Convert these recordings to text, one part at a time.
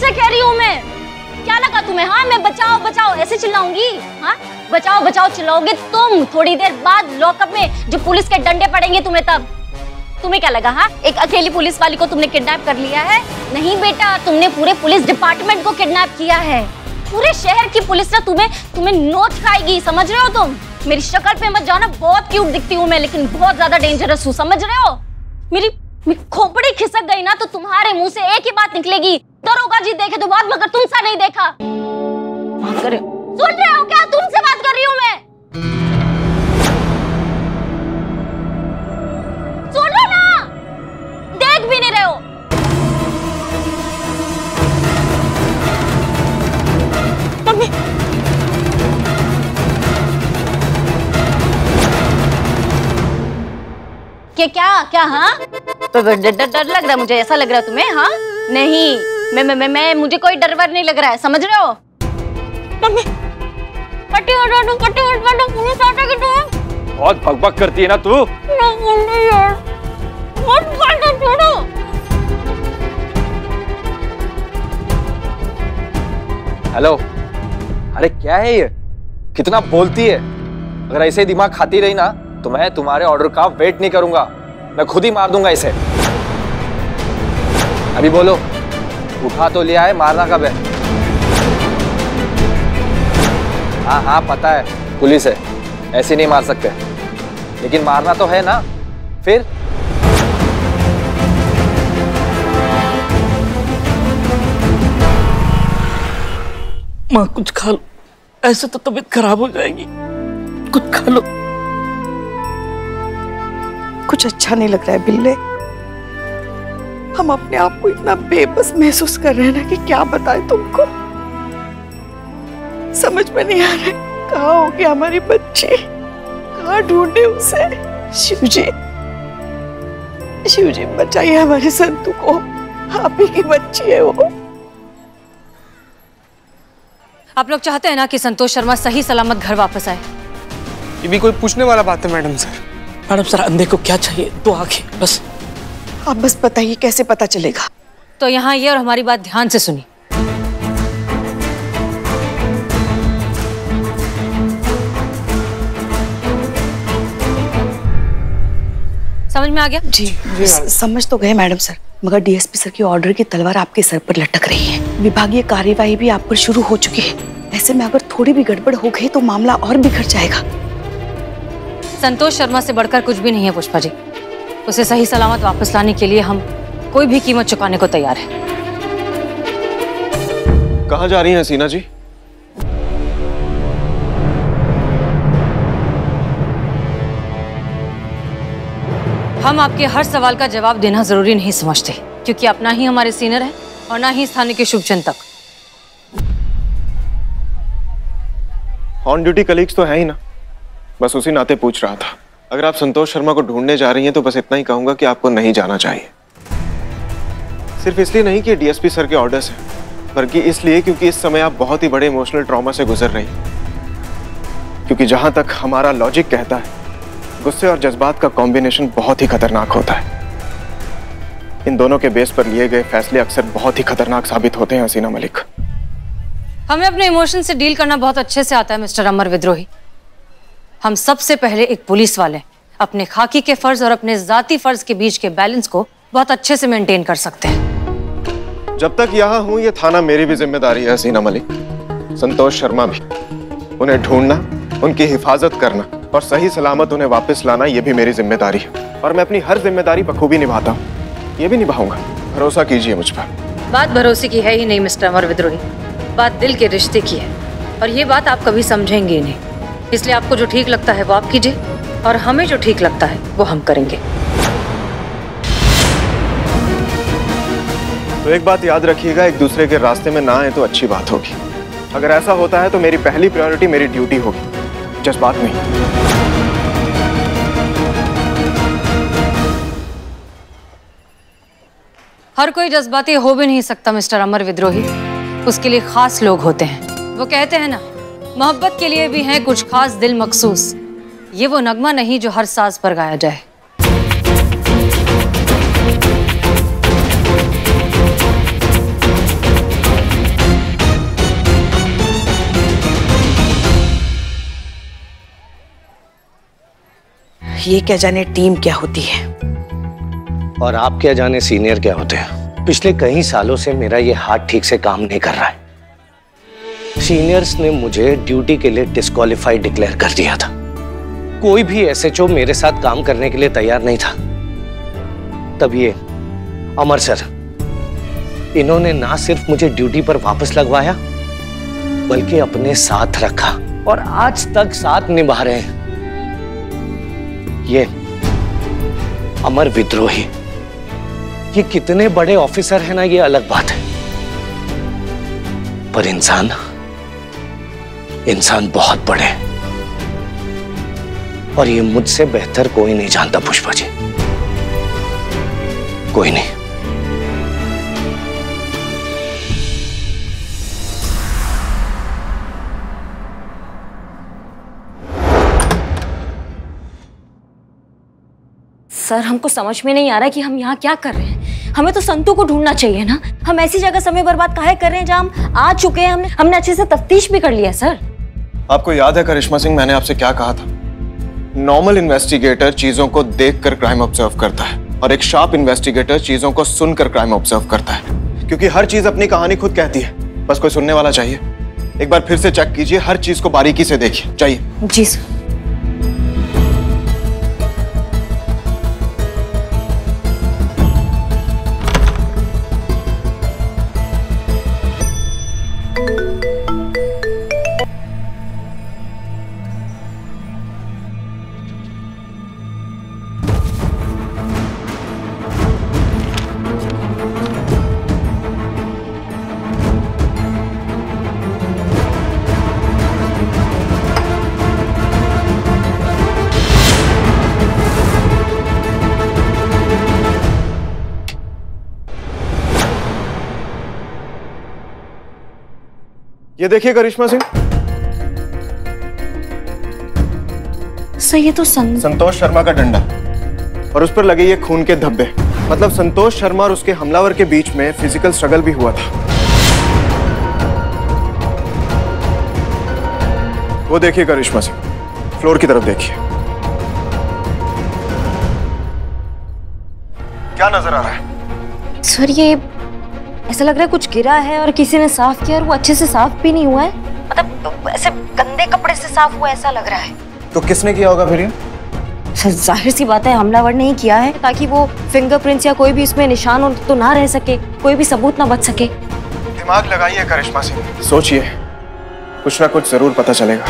तुमसे कह रही हूँ मैं, क्या लगा तुम्हें? हाँ, मैं बचाओ बचाओ ऐसे चिल्लाऊंगी? हाँ, बचाओ बचाओ चिल्लाओगे तुम। थोड़ी देर बाद लॉकअप में जो पुलिस के डंडे पड़ेंगे तुम्हें, तब तुम्हें क्या लगा? हाँ, एक अकेली पुलिस वाली को तुमने किडनैप कर लिया है? नहीं बेटा, तुमने पूरे पुलिस डिपार्टमेंट को किडनैप किया है। पूरे शहर की पुलिस ना तुम्हें नोच खाएगी, समझ रहे हो तुम? मेरी शक्ल पे मत जाना, बहुत क्यूट दिखती हूँ मैं, लेकिन बहुत ज्यादा डेंजरस हूँ, समझ रहे हो? मेरी खोपड़ी खिसक गई ना तो तुम्हारे मुंह से एक ही बात निकलेगी, दरोगा जी देखे तो बात मगर तुमसे नहीं देखा। बात कर रहे हो, सुन रहे हो क्या? तुमसे बात कर रही हूँ मैं, सुनो ना, देख भी नहीं रहे हो। के क्या क्या? हाँ, तो डर लग रहा है मुझे, ऐसा लग रहा है तुम्हें? हाँ, नहीं, मैं मुझे कोई डर वर नहीं लग रहा है, समझ रहे हो? बहुत भगभग करती है ना तू। हेलो, अरे क्या है ये, कितना बोलती है? अगर ऐसे दिमाग खाती रही ना तो मैं तुम्हारे ऑर्डर का वेट नहीं करूंगा, मैं खुद ही मार दूंगा इसे। अभी बोलो, उठा तो लिया है, मारना कब है? हाँ हाँ, पता है पुलिस है, ऐसे नहीं मार सकते, लेकिन मारना तो है ना फिर। माँ कुछ खा लो, ऐसे तो तबीयत खराब हो जाएगी, कुछ खा लो। कुछ अच्छा नहीं लग रहा है बिल्ले, हम अपने आप को इतना बेबस महसूस कर रहे हैं ना कि क्या बताएं तुमको, समझ में नहीं आ रहा है। कहाँ हो गया हमारी बच्ची, कहाँ ढूंढे उसे? शिवजी बचाइए हमारे संतु को, आप ही की बच्ची है वो। आप लोग चाहते हैं ना कि संतोष शर्मा सही सलामत घर वापस आए? ये भी कोई पूछने वाला बात है मैडम सर। मैडम सर, अंधे को क्या चाहिए, दो आंखें बस। आप बस बताइए कैसे पता चलेगा? तो यहाँ ये और हमारी बात ध्यान से सुनिए। समझ में आ गया? जी समझ तो गए मैडम सर, मगर डीएसपी सर की ऑर्डर की तलवार आपके सर पर लटक रही है, विभागीय कार्यवाही भी आप पर शुरू हो चुकी है। ऐसे में अगर थोड़ी भी गड़बड़ हो गई तो मामला और बिगड़ जाएगा। संतोष शर्मा से बढ़कर कुछ भी नहीं है पुष्पा जी, उसे सही सलामत वापस लाने के लिए हम कोई भी कीमत चुकाने को तैयार है। कहाँ जा रही है हसीना जी? हम आपके हर सवाल का जवाब देना जरूरी नहीं समझते, क्योंकि आप ना ही हमारे सीनियर हैं और ना ही थाने के शुभ चिंतक। ऑन ड्यूटी कलीग्स तो है ही ना, बस उसी नाते पूछ रहा था। अगर आप संतोष शर्मा को ढूंढने जा रही हैं तो बस इतना ही कहूंगा कि आपको नहीं जाना चाहिए, सिर्फ इसलिए नहीं कि डीएसपी सर के ऑर्डर्स हैं, बल्कि इसलिए क्योंकि इस समय आप बहुत ही बड़े इमोशनल ट्रॉमा से गुजर रही हैं, क्योंकि जहां तक हमारा लॉजिक कहता है गुस्से और जज्बात का कॉम्बिनेशन बहुत ही खतरनाक होता है। इन दोनों के बेस पर लिए गए फैसले अक्सर बहुत ही खतरनाक साबित होते हैं हसीना मलिक। हमें अपने इमोशन से डील करना बहुत अच्छे से आता है मिस्टर अमर विद्रोही। हम सबसे पहले एक पुलिस वाले अपने खाकी के फर्ज और अपने जाती फर्ज के बीच के बैलेंस को बहुत अच्छे से मेंटेन कर सकते हैं। जब तक यहाँ हूँ ये थाना मेरी भी जिम्मेदारी है हसीना मलिक, संतोष शर्मा भी, उन्हें ढूंढना, उनकी हिफाजत करना और सही सलामत उन्हें वापस लाना, ये भी मेरी जिम्मेदारी है, और मैं अपनी हर जिम्मेदारी बखूबी निभाता हूँ, ये भी निभाऊंगा, भरोसा कीजिए मुझ पर। बात भरोसे की है ही नहीं मिस्टर अमर विद्रोही, बात दिल के रिश्ते की है, और ये बात आप कभी समझेंगे ही नहीं। इसलिए आपको जो ठीक लगता है वो आप कीजिए और हमें जो ठीक लगता है वो हम करेंगे। तो एक बात याद रखिएगा, एक दूसरे के रास्ते में ना आए तो अच्छी बात होगी। अगर ऐसा होता है तो मेरी पहली प्रायोरिटी मेरी ड्यूटी होगी, जज्बात नहीं। हर कोई जज्बाती हो भी नहीं सकता मिस्टर अमर विद्रोही, उसके लिए खास लोग होते हैं। वो कहते हैं ना, मोहब्बत के लिए भी हैं कुछ खास दिल मखसूस, ये वो नगमा नहीं जो हर साज पर गाया जाए। ये क्या जाने टीम क्या होती है और आप क्या जाने सीनियर क्या होते हैं। पिछले कई सालों से मेरा ये हाथ ठीक से काम नहीं कर रहा है। सीनियर्स ने मुझे ड्यूटी के लिए डिस्क्वालीफाइड डिक्लेयर कर दिया था। कोई भी एसएचओ मेरे साथ काम करने के लिए तैयार नहीं था। तब ये अमर सर, इन्होंने ना सिर्फ मुझे ड्यूटी पर वापस लगवाया बल्कि अपने साथ रखा और आज तक साथ निभा रहे हैं। ये अमर विद्रोही, ये कितने बड़े ऑफिसर हैं ना, ये अलग बात है, पर इंसान इंसान बहुत बड़े हैं और ये मुझसे बेहतर कोई नहीं जानता। पुष्पा जी, कोई नहीं। सर, हमको समझ में नहीं आ रहा है कि हम यहाँ क्या कर रहे हैं। हमें तो संतू को ढूंढना चाहिए ना। हम ऐसी जगह समय बर्बाद काहे कर रहे हैं जहाँ हम आ चुके हैं। हमने अच्छे से तफ्तीश भी कर लिया। सर, आपको याद है करिश्मा सिंह, मैंने आपसे क्या कहा था? नॉर्मल इन्वेस्टिगेटर चीजों को देखकर क्राइम ऑब्जर्व करता है और एक शार्प इन्वेस्टिगेटर चीजों को सुनकर क्राइम ऑब्जर्व करता है, क्योंकि हर चीज अपनी कहानी खुद कहती है, बस कोई सुनने वाला चाहिए। एक बार फिर से चेक कीजिए, हर चीज को बारीकी से देखिए। चाहिए जी सर। ये देखिए करिश्मा सिंह। सर, ये तो संतोष शर्मा का डंडा और उस पर लगे ये खून के धब्बे, मतलब संतोष शर्मा और उसके हमलावर के बीच में फिजिकल स्ट्रगल भी हुआ था। वो देखिए करिश्मा सिंह, फ्लोर की तरफ देखिए। क्या नजर आ रहा है? सर, ये ऐसा लग रहा है कुछ गिरा है और किसी ने साफ किया और वो अच्छे से साफ भी नहीं हुआ है, मतलब ऐसे गंदे कपड़े से साफ हुआ ऐसा लग रहा है। तो किसने किया होगा फिर ये? सर, जाहिर सी बात है हमलावर ने ही किया है, ताकि वो फिंगरप्रिंट्स या कोई भी उसमें निशान तो ना रह सके, कोई भी सबूत ना बच सके। दिमाग लगाइए करिश्मा सिंह, सोचिए, कुछ ना कुछ जरूर पता चलेगा।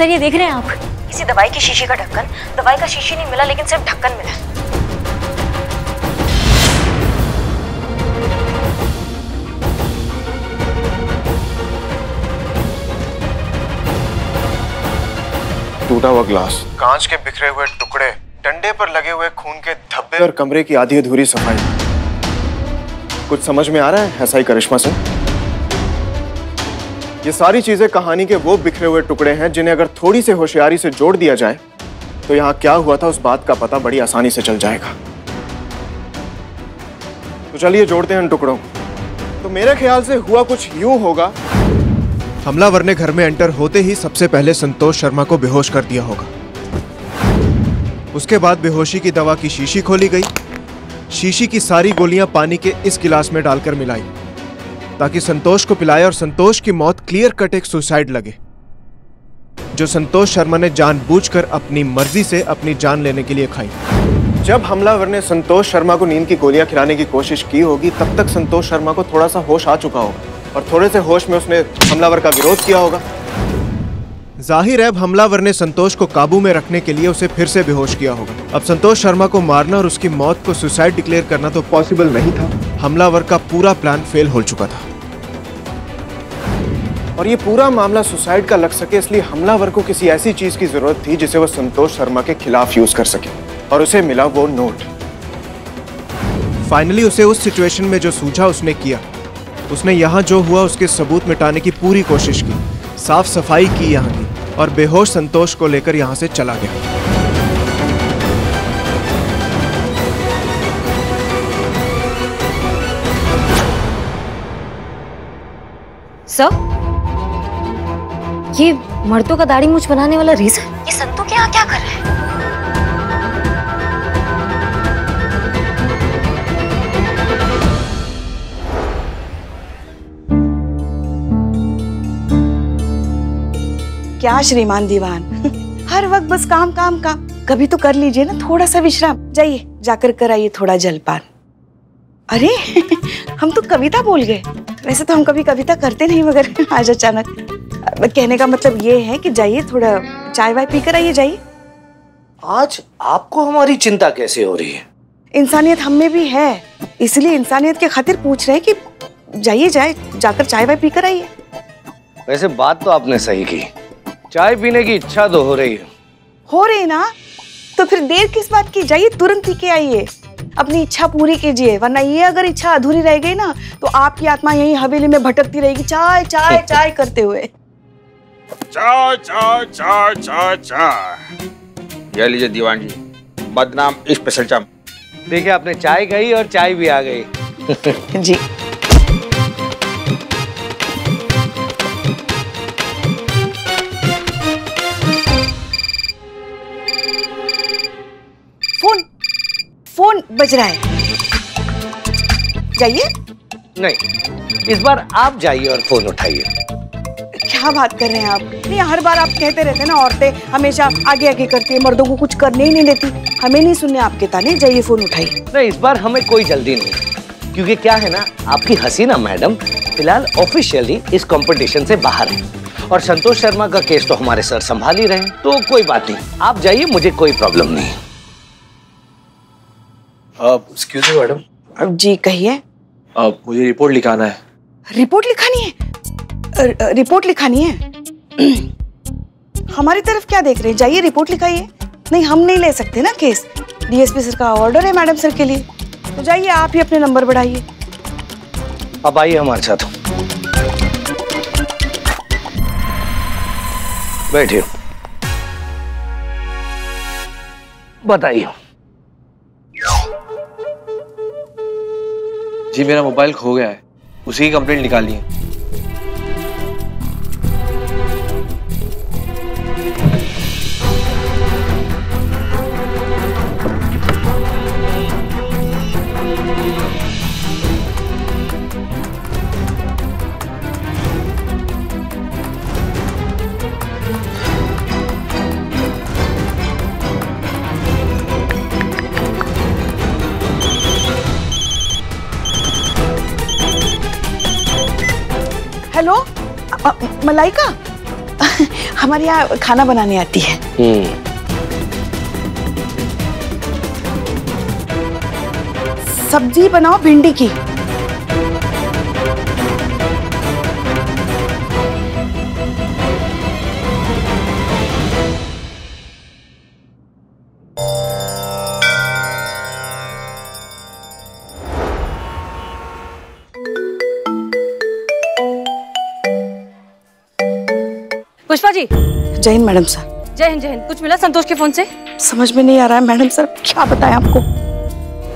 सर, ये देख रहे हैं आप, किसी दवाई की शीशी का ढक्कन। दवाई का शीशी नहीं मिला लेकिन सिर्फ ढक्कन मिला। टूटा हुआ ग्लास, कांच के बिखरे हुए टुकड़े, डंडे पर लगे हुए खून के धब्बे और कमरे की आधी अधूरी सफाई। कुछ समझ में आ रहा है ऐसा ही करिश्मा सिंह? ये सारी चीजें कहानी के वो बिखरे हुए टुकड़े हैं जिन्हें अगर थोड़ी सी होशियारी से जोड़ दिया जाए तो यहाँ क्या हुआ था उस बात का पता बड़ी आसानी से चल जाएगा। तो चलिए जोड़ते हैं उन टुकड़ों को। तो मेरे ख्याल से हुआ कुछ यूं होगा, हमलावर ने घर में एंटर होते ही सबसे पहले संतोष शर्मा को बेहोश कर दिया होगा। उसके बाद बेहोशी की दवा की शीशी खोली गई, शीशी की सारी गोलियां पानी के इस गिलास में डालकर मिलाई ताकि संतोष को पिलाए और संतोष की मौत क्लियर कट एक सुसाइड लगे, जो संतोष शर्मा ने जानबूझकर अपनी मर्जी से अपनी जान लेने के लिए खाई। जब हमलावर ने संतोष शर्मा को नींद की गोलियां खिलाने की कोशिश की होगी तब तक संतोष शर्मा को थोड़ा सा होश आ चुका होगा और थोड़े से होश में उसने हमलावर का विरोध किया होगा। जाहिर है अब हमलावर ने संतोष को काबू में रखने के लिए उसे फिर से बेहोश किया होगा। अब संतोष शर्मा को मारना और उसकी मौत को सुसाइड डिक्लेयर करना तो पॉसिबल नहीं था। हमलावर का पूरा प्लान फेल हो चुका था और ये पूरा मामला सुसाइड का लग सके इसलिए हमलावर को किसी ऐसी चीज की जरूरत थी जिसे वो संतोष शर्मा के खिलाफ यूज कर सके और उसे मिला वो नोट। फाइनली उसे उस सिचुएशन में जो सूझा उसने किया। उसने यहाँ जो हुआ उसके सबूत मिटाने की पूरी कोशिश की, साफ सफाई की यहाँ की और बेहोश संतोष को लेकर यहाँ से चला गया। सर, ये मर्दों का दाढ़ी मूछ बनाने वाला रीजन, ये संतों के यहाँ क्या कर रहा है? क्या श्रीमान दीवान, हर वक्त बस काम काम काम। कभी तो कर लीजिए ना थोड़ा सा विश्राम। जाइए जाकर कराइए थोड़ा जलपान। अरे हम तो कविता बोल गए। वैसे तो हम कभी कविता करते नहीं, मगर आज अचानक। कहने का मतलब ये है कि जाइए थोड़ा चाय वाय पी कर आइए। जाइए। आज आपको हमारी चिंता कैसे हो रही है? इंसानियत हम में भी है, इसलिए इंसानियत के खातिर पूछ रहे हैं कि जाइए जाकर चाय वाय पी कर आइए। वैसे बात तो आपने सही की, चाय पीने की इच्छा तो हो रही है। हो रही ना, तो फिर देर किस बात की? जाइए तुरंत पी के आइए, अपनी इच्छा पूरी कीजिए, वरना ये अगर इच्छा अधूरी रह गई ना तो आपकी आत्मा यही हवेली में भटकती रहेगी, चाय चाय चाय करते हुए। चाय चाय चाय चाय चाय। ये लीजिए दीवान जी, बदनाम स्पेशल चाय। देखिए आपने चाय गई और चाय भी आ गई। जी फोन बज रहा है, जाइए। नहीं, इस बार आप जाइए और फोन उठाइए। क्या बात कर रहे हैं आप? नहीं, हर बार आप कहते रहते हैं ना, औरतें हमेशा आगे आगे करती है, मर्दों को कुछ करने ही नहीं देती। हमें नहीं सुनने आपके ताने, जाइए फोन उठाइए। नहीं, इस बार हमें कोई जल्दी नहीं, क्योंकि क्या है ना, आपकी हसीना मैडम फिलहाल ऑफिशियली इस कॉम्पिटिशन से बाहर है और संतोष शर्मा का केस तो हमारे सर संभाल ही रहे हैं, तो कोई बात नहीं, आप जाइए, मुझे कोई प्रॉब्लम नहीं। Excuse me madam. अब जी कहिए। मुझे रिपोर्ट लिखाना है। रिपोर्ट लिखानी है? रिपोर्ट लिखानी है? हमारी तरफ क्या देख रहे हैं? जाइए रिपोर्ट लिखाइए। नहीं, हम नहीं ले सकते ना केस, डीएसपी सर का ऑर्डर है मैडम सर के लिए, तो जाइए आप ही अपने नंबर बढ़ाइए। अब आइए हमारे साथ, बैठिए, बताइए। जी मेरा मोबाइल खो गया है, उसी की कंप्लेंट निकाली है। हेलो मलाइका, हमारे यहाँ खाना बनाने आती है। सब्जी बनाओ भिंडी की। पुष्पा जी। जय हिंद मैडम सर। जय हिंद, जय हिंद। कुछ मिला संतोष के फोन से? समझ में नहीं आ रहा है मैडम सर, क्या बताएं आपको,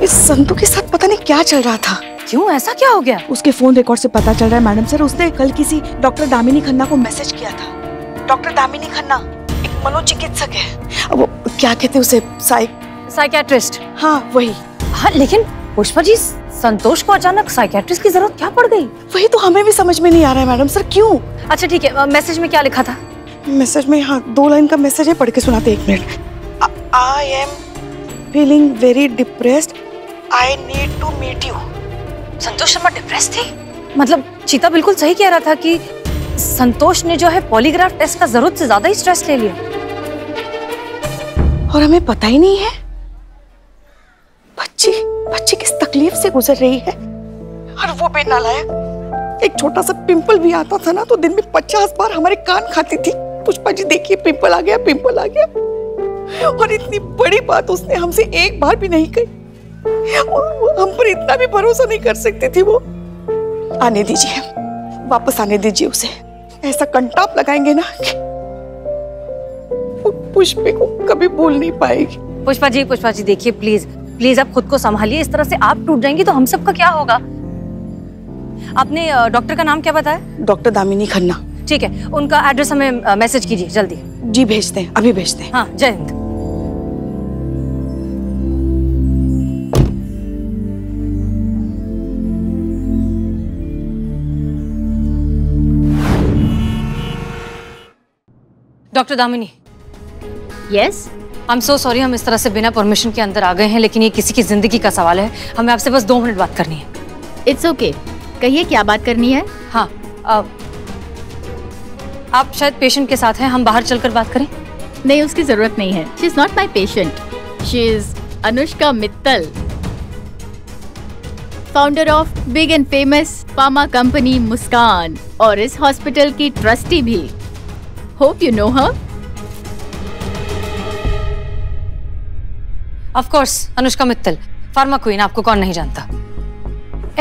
इस संतोष के साथ पता नहीं क्या चल रहा था। क्यों, ऐसा क्या हो गया? उसके फोन रिकॉर्ड से पता चल रहा है मैडम सर, उसने कल किसी डॉक्टर दामिनी खन्ना को मैसेज किया था। डॉक्टर दामिनी खन्ना एक मनोचिकित्सक है, अब क्या कहते उसे, साइकियाट्रिस्ट। हाँ वही। हाँ लेकिन पुष्पा जी, संतोष को अचानक साइकियाट्रिस्ट की जरूरत क्या पड़ गई? वही तो हमें भी समझ में नहीं आ रहा है मैडम सर, क्यों? अच्छा ठीक है, मैसेज में क्या लिखा था? मैसेज में, हाँ 2 लाइन का मैसेज है, पढ़ के सुनाते, 1 minute. I am feeling very depressed, I need to meet you. Santosh Sharma depress थी? मतलब चीता बिल्कुल सही कह रहा था कि संतोष ने जो है पॉलीग्राफ टेस्ट का जरूरत से ज्यादा ही स्ट्रेस ले लिया और हमें पता ही नहीं है। बच्ची किस तकलीफ से गुजर रही है, और वो भी नालायक। एक छोटा सा पिंपल भी आता था ना तो दिन में 50 बार हमारे कान खाती थी, पुष्पा जी देखिए पिंपल आ गया, पिंपल आ गया। और इतनी बड़ी बात उसने हमसे एक बार भी नहीं कही, और हम पर इतना भी भरोसा नहीं कर सकती थी वो। आने दीजिए, वापस आने दीजिए उसे, ऐसा कंटाप लगाएंगे ना कि वो पुष्पा को कभी भूल नहीं पाएगी। पुष्पा जी देखिए, प्लीज प्लीज आप खुद को संभालिए, इस तरह से आप टूट जाएंगी तो हम सबका क्या होगा। आपने डॉक्टर का नाम क्या बताया? डॉक्टर दामिनी खन्ना। ठीक है, उनका एड्रेस हमें मैसेज कीजिए जल्दी। जी भेजते हैं, अभी भेजते हैं। हाँ, जय Hind. Doctor Damini. Yes. I am so sorry, हम इस तरह से बिना परमिशन के अंदर आ गए हैं, लेकिन ये किसी की जिंदगी का सवाल है। हमें आपसे बस 2 मिनट बात करनी है। It's okay. कहिए क्या बात करनी है। हाँ, आप शायद पेशेंट के साथ हैं, हम बाहर चलकर बात करें। नहीं, उसकी जरूरत नहीं है। She is not my patient, she is Anushka Mittal, founder of big and famous pharma company मुस्कान और इस हॉस्पिटल की ट्रस्टी भी। Hope you know her. Of course, Anushka Mittal, pharma queen, आपको कौन नहीं जानता।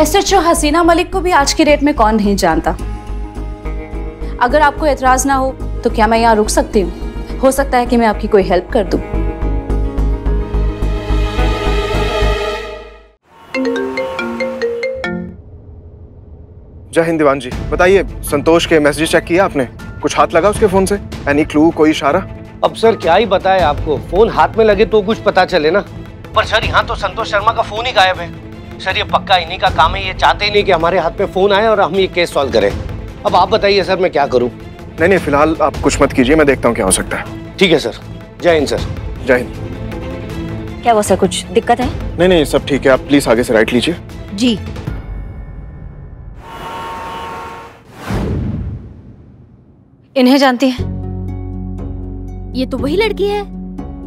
एसएचओ हसीना मलिक को भी आज की डेट में कौन नहीं जानता। अगर आपको एतराज ना हो तो क्या मैं यहाँ रुक सकती हूँ? हो सकता है कि मैं आपकी कोई हेल्प कर दूँ। जय हिंद दीवान जी, बताइए संतोष के मैसेज चेक किया आपने? कुछ हाथ लगा उसके फोन से? एनी क्लू, कोई इशारा? अब सर क्या ही बताएं आपको, फोन हाथ में लगे तो कुछ पता चले ना। पर सर यहाँ तो संतोष शर्मा का फोन ही गायब है। सर ये पक्का इन्हीं का काम है, ये चाहते ही नहीं कि हमारे हाथ में फोन आए और हम ये केस सॉल्व करें। अब आप बताइए सर मैं क्या करूँ? नहीं नहीं, फिलहाल आप कुछ मत कीजिए, मैं देखता हूँ क्या हो सकता है। ठीक है सर, जय हिंद सर। जय हिंद। क्या हुआ सर, कुछ दिक्कत है? नहीं नहीं, सब ठीक है, आप प्लीज आगे से राइट लीजिए। जी। इन्हें जानती है? ये तो वही लड़की है।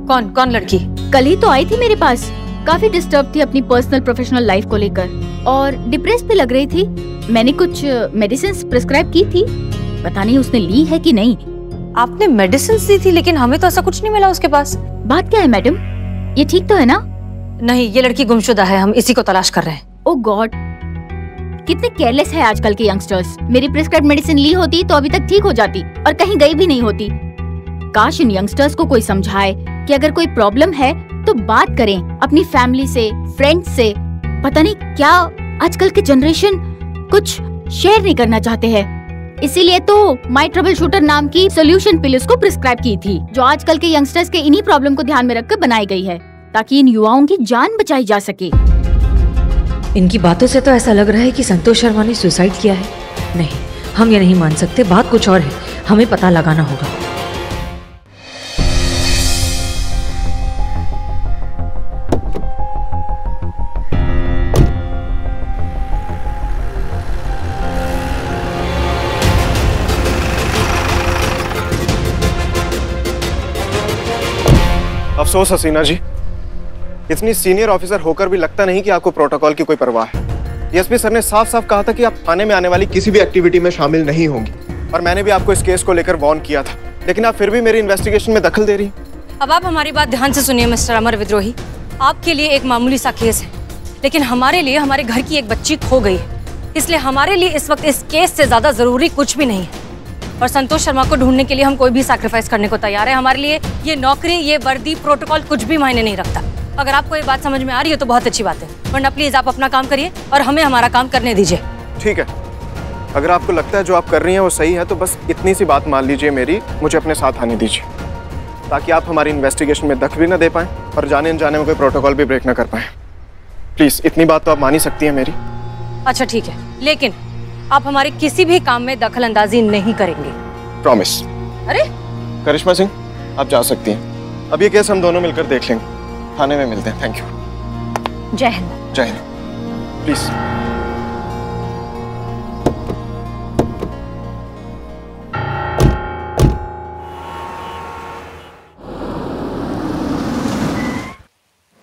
कौन कौन लड़की? कल ही तो आई थी मेरे पास, काफी डिस्टर्ब थी अपनी पर्सनल प्रोफेशनल लाइफ को लेकर और डिप्रेस भी लग रही थी। मैंने कुछ मेडिसिन्स प्रिस्क्राइब की थी, पता नहीं उसने ली है कि नहीं। आपने मेडिसिन्स दी थी? लेकिन हमें तो ऐसा कुछ नहीं मिला उसके पास। बात क्या है मैडम, ये ठीक तो है ना? नहीं, ये लड़की गुमशुदा है, हम इसी को तलाश कर रहे हैं। ओह गॉड, कितने केयरलेस है आजकल के यंगस्टर्स। मेरी प्रिस्क्राइब मेडिसिन ली होती तो अभी तक ठीक हो जाती और कहीं गई भी नहीं होती। काश इन यंगस्टर्स को कोई समझाए कि अगर कोई प्रॉब्लम है तो बात करें अपनी फैमिली से, फ्रेंड्स से। पता नहीं क्या आजकल के जनरेशन कुछ शेयर नहीं करना चाहते हैं। इसीलिए तो माई ट्रबल शूटर नाम की सोल्यूशन पिल्स को प्रिस्क्राइब की थी, जो आजकल के यंगस्टर्स के इन्हीं प्रॉब्लम को ध्यान में रखकर बनाई गई है, ताकि इन युवाओं की जान बचाई जा सके। इनकी बातों से तो ऐसा लग रहा है कि संतोष शर्मा ने सुसाइड किया है। नहीं, हम ये नहीं मान सकते, बात कुछ और है, हमें पता लगाना होगा। अफसोस हसीना जी, इतनी सीनियर ऑफिसर होकर भी लगता नहीं कि आपको प्रोटोकॉल की कोई परवाह है। एसपी सर ने साफ साफ कहा था कि आप थाने में आने वाली किसी भी एक्टिविटी में शामिल नहीं होंगी और मैंने भी आपको इस केस को लेकर वार्न किया था, लेकिन आप फिर भी मेरी इन्वेस्टिगेशन में दखल दे रही। अब आप हमारी बात ध्यान से सुनिए मिस्टर अमर विद्रोही, आपके लिए एक मामूली सा केस है, लेकिन हमारे लिए हमारे घर की एक बच्ची खो गई है, इसलिए हमारे लिए इस वक्त इस केस से ज्यादा जरूरी कुछ भी नहीं है। और संतोष शर्मा को ढूंढने के लिए हम कोई भी सैक्रिफाइस करने को तैयार है। हमारे लिए ये नौकरी, ये वर्दी, प्रोटोकॉल कुछ भी मायने नहीं रखता। अगर आपको ये बात समझ में आ रही है तो बहुत अच्छी बात है, वरना प्लीज आप अपना काम करिए और हमें हमारा काम करने दीजिए। ठीक है, अगर आपको लगता है जो आप कर रही हैं वो सही है तो बस इतनी सी बात मान लीजिए मेरी, मुझे अपने साथ आने दीजिए ताकि आप हमारी इन्वेस्टिगेशन में दखल भी ना दे पाएं और जाने अनजाने में कोई प्रोटोकॉल भी ब्रेक ना कर पाएं। प्लीज इतनी बात तो आप मान ही सकती हैं मेरी। अच्छा ठीक है, लेकिन आप हमारे किसी भी काम में दखल अंदाजी नहीं करेंगे, प्रॉमिस। अरे करिश्मा सिंह, आप जा सकती हैं, अब ये केस हम दोनों मिलकर देख लेंगे। थाने में मिलते हैं। Thank you. जय हिंद। जय हिंद। प्लीज।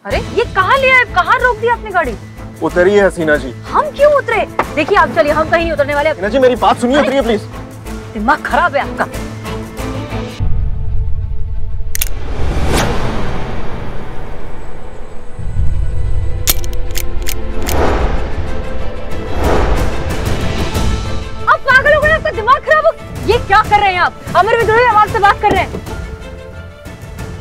अरे ये कहाँ ले आए, कहाँ रोक दी आपने गाड़ी? उतरिए हसीना जी। हम क्यों उतरे? देखिए आप, चलिए हम कहीं नहीं उतरने वाले। हसीना जी मेरी बात सुनिए, उतरिए प्लीज। दिमाग खराब है आपका। ये क्या कर रहे हैं आप? अमर विद्रोही आवाज से बात कर रहे हैं।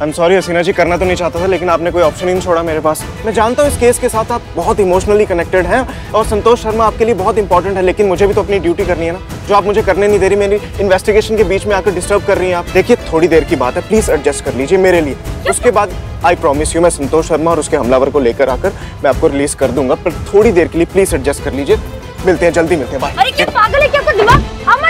आई एम सॉरी हसीना जी, करना तो नहीं चाहता था लेकिन आपने कोई ऑप्शन ही नहीं छोड़ा मेरे पास। मैं जानता हूँ इस केस के साथ आप बहुत इमोशनली कनेक्टेड हैं और संतोष शर्मा आपके लिए बहुत इंपॉर्टेंट है, लेकिन मुझे भी तो अपनी ड्यूटी करनी है ना, जो आप मुझे करने नहीं दे रही। मेरी इन्वेस्टिगेशन के बीच में आकर डिस्टर्ब कर रही हैं आप। देखिए थोड़ी देर की बात है, प्लीज एडजस्ट कर लीजिए मेरे लिए। उसके बाद आई प्रॉमिस यू मैं संतोष शर्मा और उसके हमलावर को लेकर आकर मैं आपको रिलीज कर दूंगा, पर थोड़ी देर के लिए प्लीज एडजस्ट कर लीजिए। मिलते हैं, जल्दी मिलते हैं, बाय।